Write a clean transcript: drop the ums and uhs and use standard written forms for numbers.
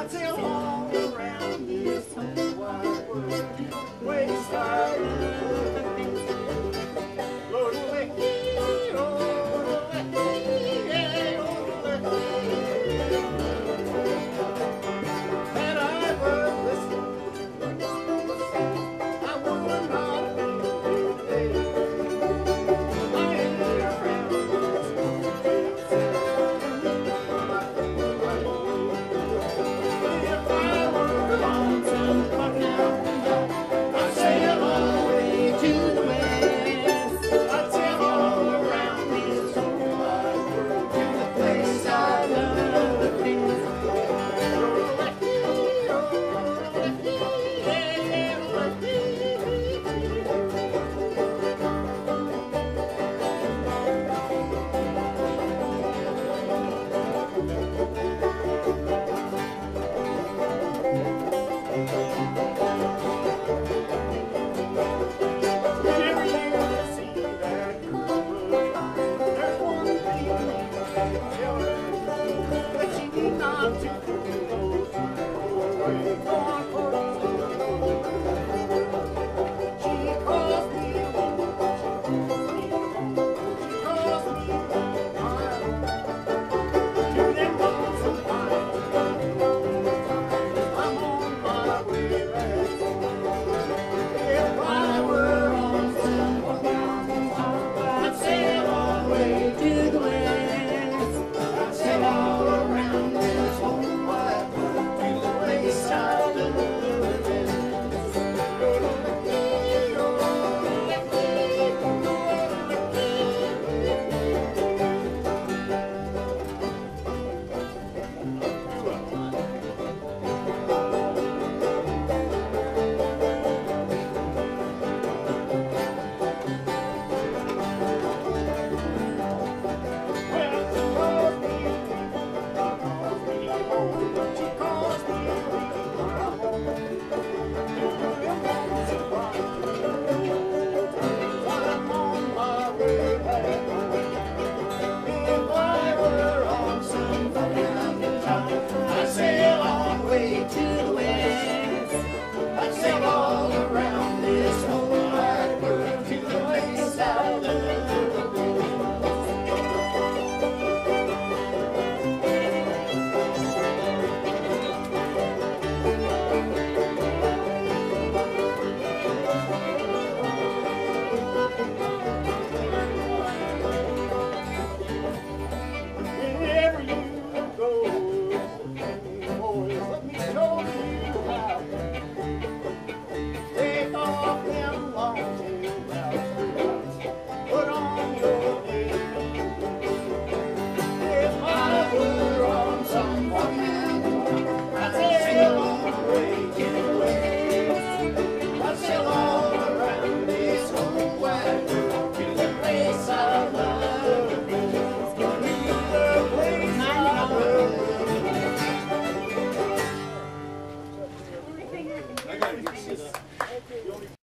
until all around this whole wide world we start looking. Lord, let me, oh, let me, yeah, oh, let me. And I will listen. I will not.